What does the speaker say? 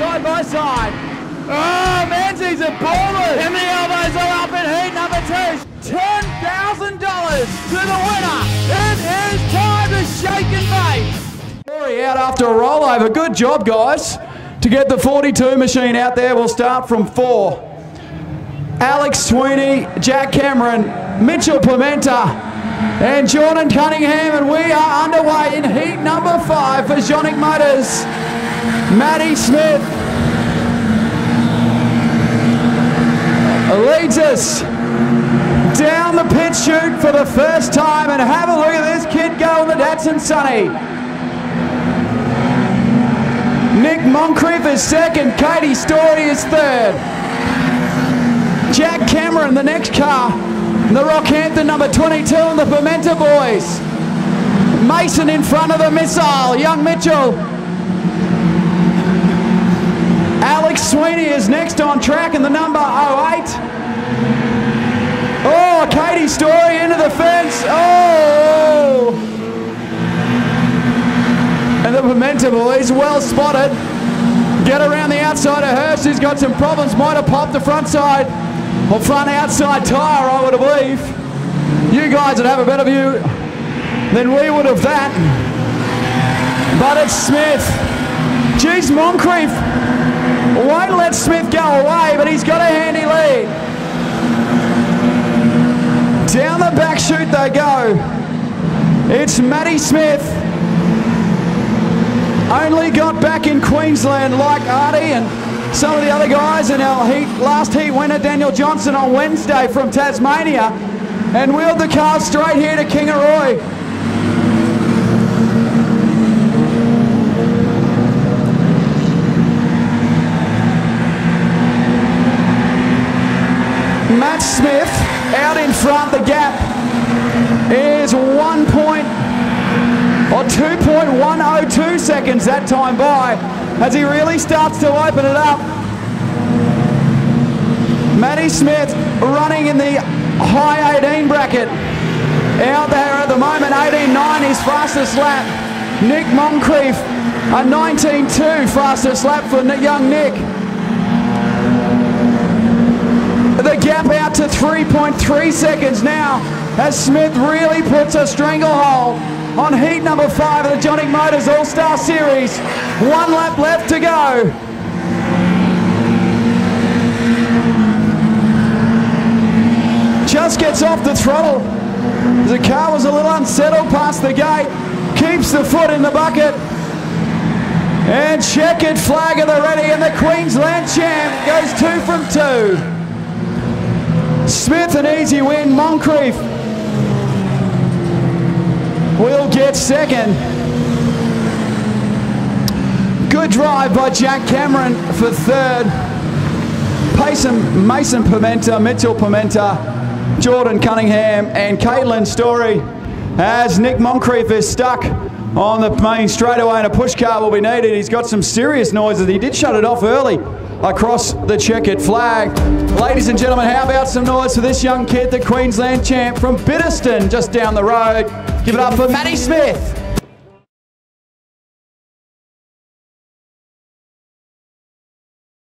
side by side. Oh, Manzi's a baller. And the elbows are up in heat number two. $10,000 to the winner. It is time to shake and bake. Rory out after a rollover. Good job, guys, to get the 42 machine out there. We'll start from 4. Alex Sweeney, Jack Cameron, Mitchell Pimenta, and Jordan Cunningham, and we are underway in heat number 5 for Jonic Motors. Matty Smith leads us down the pit chute for the first time, and have a look at this kid go on the Datsun Sunny. Nick Moncrief is second, Katie Story is third. Jack Cameron, the next car, the Rockhampton number 22, and the Pimenta boys. Mason in front of the missile, Young Mitchell. Alex Sweeney is next on track in the number 08. Oh, Katie Story into the fence. Oh! And the Pimenta boys, well spotted. Get around the outside of Hurst, who's got some problems. Might have popped the front side. Well, front outside tyre, I would believe. You guys would have a better view than we would of that. But it's Smith. Jeez, Moncrief won't let Smith go away, but he's got a handy lead. Down the back chute they go. It's Matty Smith. Only got back in Queensland like Artie and some of the other guys in our heat, last heat winner Daniel Johnson on Wednesday from Tasmania, and wheeled the car straight here to Kingaroy. Matt Smith out in front. The gap is 2.102 seconds that time by, as he really starts to open it up. Matty Smith running in the high 18 bracket. Out there at the moment, 18.9 his fastest lap. Nick Moncrief, a 19.2 fastest lap for young Nick. The gap out to 3.3 seconds now, as Smith really puts a stranglehold on heat number 5 of the Jonic Motors All-Star Series. One lap left to go. Just gets off the throttle. The car was a little unsettled past the gate. Keeps the foot in the bucket. And checkered flag at the ready, and the Queensland champ goes 2 from 2. Smith an easy win. Moncrief will get second. Good drive by Jack Cameron for third. Mason Pimenta, Mitchell Pimenta, Jordan Cunningham, and Caitlin Story, as Nick Moncrief is stuck on the main straightaway, and a push car will be needed. He's got some serious noises. He did shut it off early across the checkered flag. Ladies and gentlemen, how about some noise for this young kid, the Queensland champ from Bitterston, just down the road? Give it up for Matty Smith.